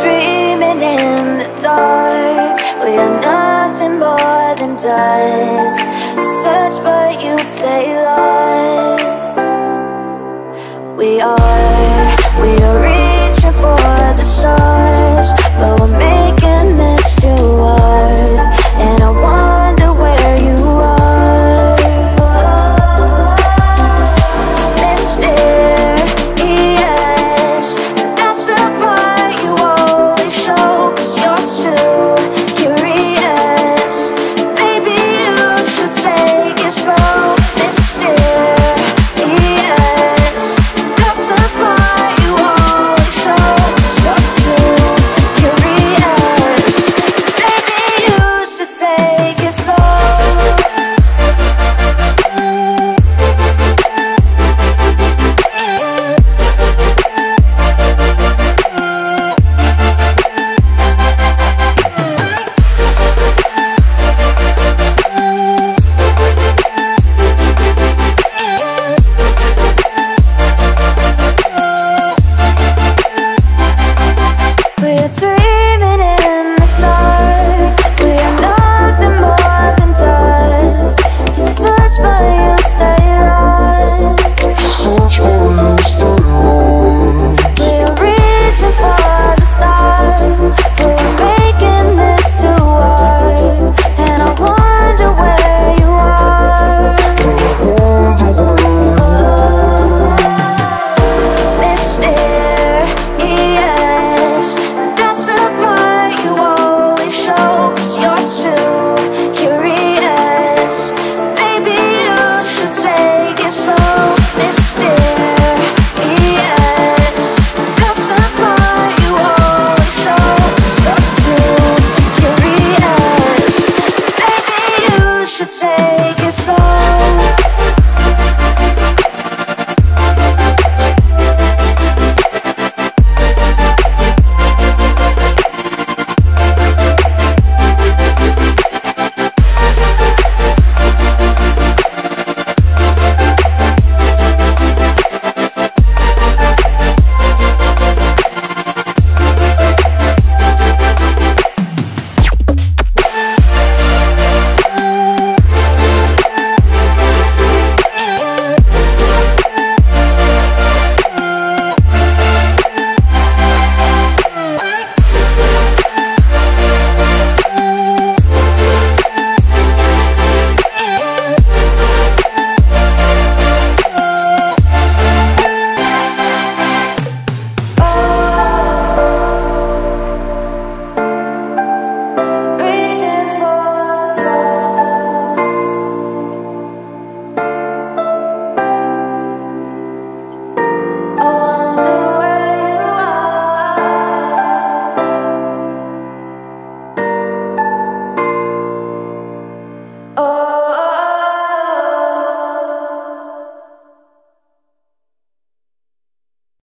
dreaming in the dark. We are nothing more than dust. Search but you stay lost. We are reaching for the stars, but we're making this too hard. And I wonder where you are. Mysterious, that's the part you always show. You're too curious, maybe you should take it slow. Mysterious, that's the part you always show. You're too curious, maybe you should take it slow. We are dreaming.